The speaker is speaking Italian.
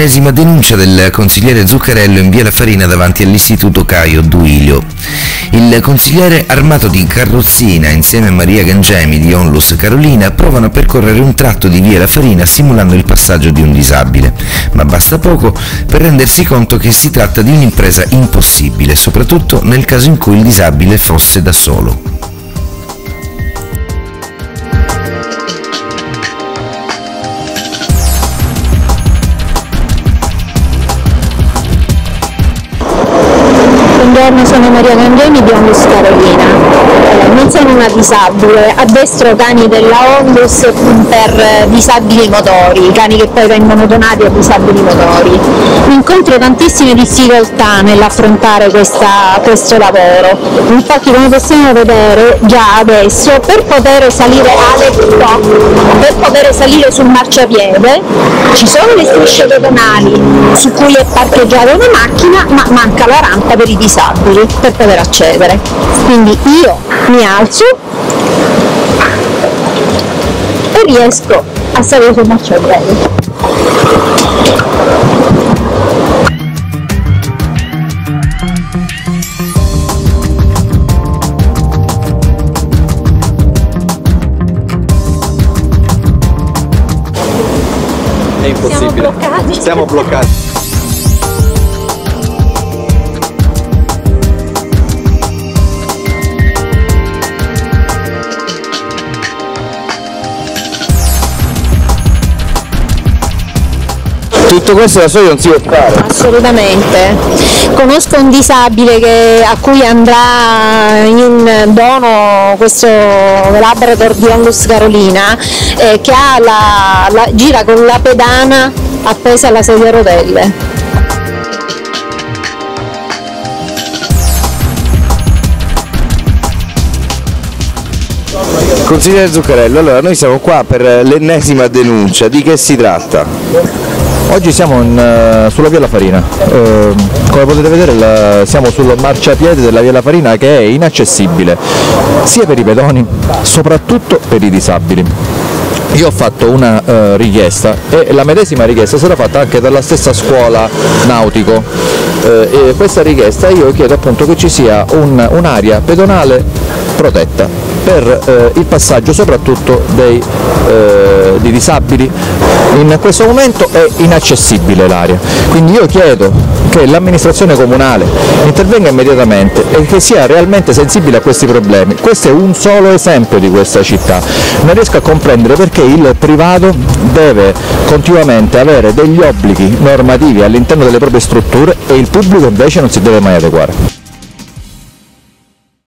l'ennesima denuncia del consigliere Zuccarello in via La Farina davanti all'istituto Caio Duilio. Il consigliere, armato di carrozzina, insieme a Maria Gangemi di Onlus Carolina, provano a percorrere un tratto di via La Farina simulando il passaggio di un disabile, ma basta poco per rendersi conto che si tratta di un'impresa impossibile, soprattutto nel caso in cui il disabile fosse da solo. Buongiorno, sono Maria Gangemi di Onlus Carolina. Non sono una disabile, addestro cani della Onlus per disabili motori, cani che poi vengono donati a disabili motori. Incontro tantissime difficoltà nell'affrontare questo lavoro. Infatti, come possiamo vedere già adesso, per poter salire sul marciapiede ci sono le strisce pedonali su cui è parcheggiata una macchina, ma manca la rampa per i disabili per poter accedere. Quindi io mi alzo e riesco a salire sul marciapiede. È impossibile. Siamo bloccati. Tutto questo da solo non si può fare. Assolutamente. Conosco un disabile a cui andrà in dono questo Labrador di Onlus Carolina, che ha gira con la pedana appesa alla sedia a rotelle. Consigliere Zuccarello, allora noi siamo qua per l'ennesima denuncia, di che si tratta? Oggi siamo sulla via La Farina, come potete vedere siamo sul marciapiede della via La Farina che è inaccessibile sia per i pedoni, soprattutto per i disabili. Io ho fatto una richiesta e la medesima richiesta sarà fatta anche dalla stessa scuola Nautico. E questa richiesta io chiedo appunto che ci sia un'area pedonale protetta per il passaggio soprattutto di disabili. In questo momento è inaccessibile l'area, quindi io chiedo che l'amministrazione comunale intervenga immediatamente e che sia realmente sensibile a questi problemi. Questo è un solo esempio di questa città. Non riesco a comprendere perché il privato deve continuamente avere degli obblighi normativi all'interno delle proprie strutture e il pubblico invece non si deve mai adeguare.